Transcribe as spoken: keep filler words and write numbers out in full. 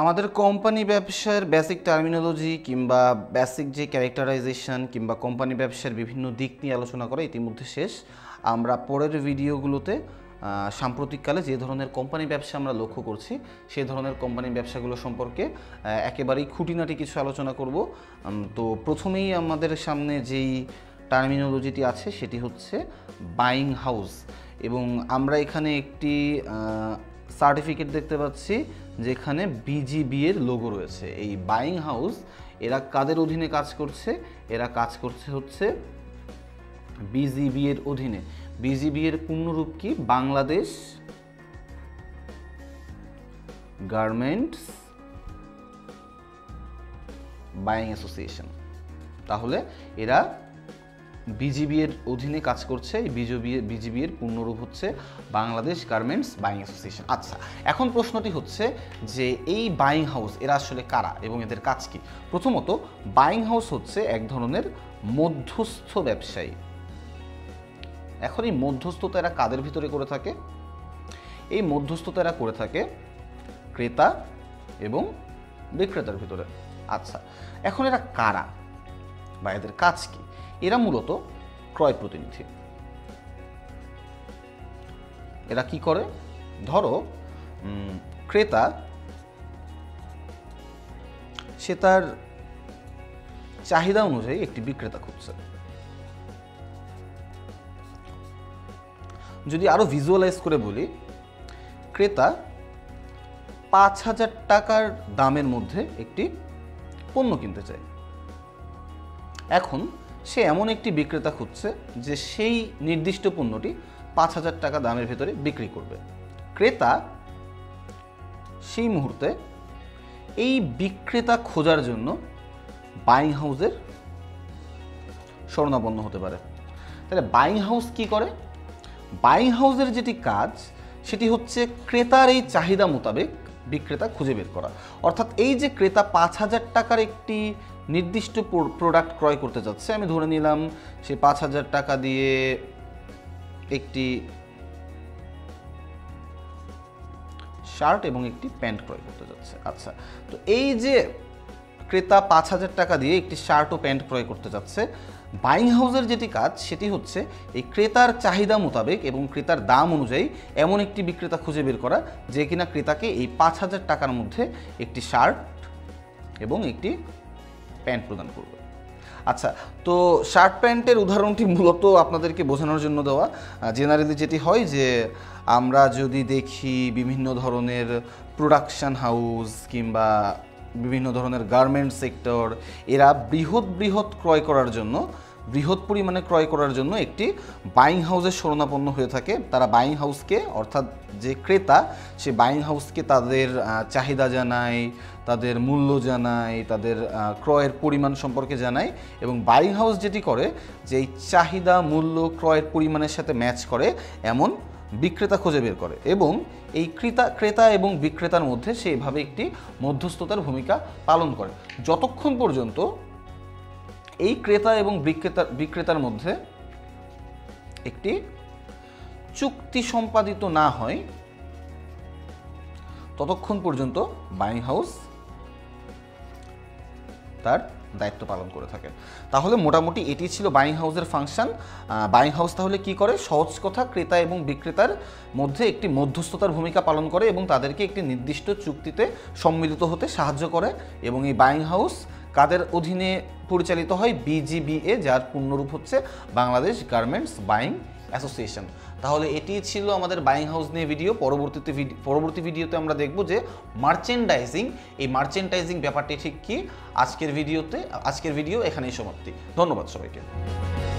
আমাদের কোম্পানি ব্যবসার basic terminology কিংবা বেসিক যে ক্যারেক্টারাইজেশন কিংবা কোম্পানি ব্যবসার বিভিন্ন দিক নিয়ে আলোচনা করা ইতিমধ্যে শেষ। আমরা পরের ভিডিওগুলোতে সাম্প্রতিককালে যে ধরনের কোম্পানি ব্যবসা আমরা লক্ষ্য করছি সেই ধরনের কোম্পানি ব্যবসাগুলো সম্পর্কে একেবারেই খুঁটিনাটি কিছু আলোচনা করব। তো প্রথমেই আমাদের সামনে যেই টার্মিনোলজিটি আছে সেটি হচ্ছে বাইং হাউস, এবং আমরা এখানে একটি সার্টিফিকেট দেখতে পাচ্ছি যেখানে বি জি বি এ এর লোগো রয়েছে। এই বাইং হাউস এরা কাদের অধীনে কাজ করছে? এরা কাজ করছে হচ্ছে বি জি বি এ এর অধীনে। বি জি বি এ এর পূর্ণরূপ কি? Bangladesh garments buying association. তাহলে এরা বি জি বি এ এর অধীনে কাজ করছে। বি জি বি এ এর পূর্ণরূপ হচ্ছে বাংলাদেশ গার্মেন্টস বাইং অ্যাসোসিয়েশন। আচ্ছা, এখন প্রশ্নটি হচ্ছে যে এই বাইং হাউস এরা আসলে কারা এবং এদের কাজ কি? প্রথমত বাইং হাউস হচ্ছে এক ধরনের মধ্যস্থ ব্যবসায়ী। এখন এই মধ্যস্থতা এরা কাদের ভিতরে করে থাকে? এই মধ্যস্থতা এরা করে থাকে ক্রেতা এবং বিক্রেতার ভিতরে। আচ্ছা, এখন এরা কারা বা এদের কাজ কি? এরা মূলত ক্রয় প্রতিনিধি। এরা কি করে? ধরো ক্রেতা সে তার চাহিদা অনুযায়ী একটি বিক্রেতা খুঁজছে। যদি আরো ভিজুয়ালাইজ করে বলি, ক্রেতা পাঁচ হাজার টাকার দামের মধ্যে একটি পণ্য কিনতে চায়। এখন সে এমন একটি বিক্রেতা খুঁজছে যে সেই নির্দিষ্ট পণ্যটি পাঁচ হাজার টাকা দামের ভেতরে বিক্রি করবে। ক্রেতা সেই মুহূর্তে এই বিক্রেতা খোঁজার জন্য বাইং হাউসের শরণাপন্ন হতে পারে। তাহলে বাইং হাউস কি করে? বাইং হাউসের যেটি কাজ সেটি হচ্ছে ক্রেতার এই চাহিদা মোতাবেক বিক্রেতা খুঁজে বের করা। অর্থাৎ এই যে ক্রেতা পাঁচ হাজার টাকার একটি নির্দিষ্ট প্রোডাক্ট ক্রয় করতে যাচ্ছে, আমি ধরে নিলাম সে পাঁচ হাজার টাকা দিয়ে একটি শার্ট এবং একটি প্যান্ট ক্রয় করতে যাচ্ছে। আচ্ছা, তো এই যে ক্রেতা পাঁচ হাজার টাকা দিয়ে একটি শার্ট ও প্যান্ট ক্রয় করতে যাচ্ছে, বাইং হাউসের যেটি কাজ সেটি হচ্ছে এই ক্রেতার চাহিদা মোতাবেক এবং ক্রেতার দাম অনুযায়ী এমন একটি বিক্রেতা খুঁজে বের করা যে কিনা ক্রেতাকে এই পাঁচ হাজার টাকার মধ্যে একটি শার্ট এবং একটি প্যান্ট প্রদান করবে। আচ্ছা, তো শার্ট প্যান্টের উদাহরণটি মূলত আপনাদেরকে বোঝানোর জন্য দেওয়া। জেনারেলি যেটি হয় যে আমরা যদি দেখি বিভিন্ন ধরনের প্রোডাকশান হাউস কিংবা বিভিন্ন ধরনের গার্মেন্ট সেক্টর, এরা বৃহৎ বৃহৎ ক্রয় করার জন্য বৃহৎ পরিমাণে ক্রয় করার জন্য একটি বাইং হাউসের শরণাপন্ন হয়ে থাকে। তারা বাইং হাউসকে, অর্থাৎ যে ক্রেতা সে বাইং হাউসকে তাদের চাহিদা জানায়, তাদের মূল্য জানায়, তাদের ক্রয়ের পরিমাণ সম্পর্কে জানায়, এবং বাইং হাউস যেটি করে যে এই চাহিদা মূল্য ক্রয়ের পরিমাণের সাথে ম্যাচ করে এমন বিক্রেতা খুঁজে বের করে, এবং এই ক্রেতা ক্রেতা এবং বিক্রেতার মধ্যে সেইভাবে একটি মধ্যস্থতার ভূমিকা পালন করে যতক্ষণ পর্যন্ত এই ক্রেতা এবং বিক্রেতা বিক্রেতার মধ্যে একটি চুক্তি সম্পাদিত না হয় ততক্ষণ পর্যন্ত বাইং হাউস তার দায়িত্ব পালন করে থাকে। তাহলে মোটামুটি এটি ছিল বাইং হাউসের ফাংশন। বাইং হাউস তাহলে কি করে? সহজ কথা, ক্রেতা এবং বিক্রেতার মধ্যে একটি মধ্যস্থতার ভূমিকা পালন করে এবং তাদেরকে একটি নির্দিষ্ট চুক্তিতে সম্মিলিত হতে সাহায্য করে। এবং এই বাইং হাউস কাদের অধীনে পরিচালিত হয়? বি জি বি এ, যার পূর্ণরূপ হচ্ছে বাংলাদেশ গার্মেন্টস বাইং অ্যাসোসিয়েশন। তাহলে এটি ছিল আমাদের বাইং হাউস নিয়ে ভিডিও। পরবর্তীতে পরবর্তী ভিডিওতে আমরা দেখব যে মার্চেন্ডাইজিং, এই মার্চেন্ডাইজিং ব্যাপারটি ঠিক কী। আজকের ভিডিওতে আজকের ভিডিও এখানেই সমাপ্তি। ধন্যবাদ সবাইকে।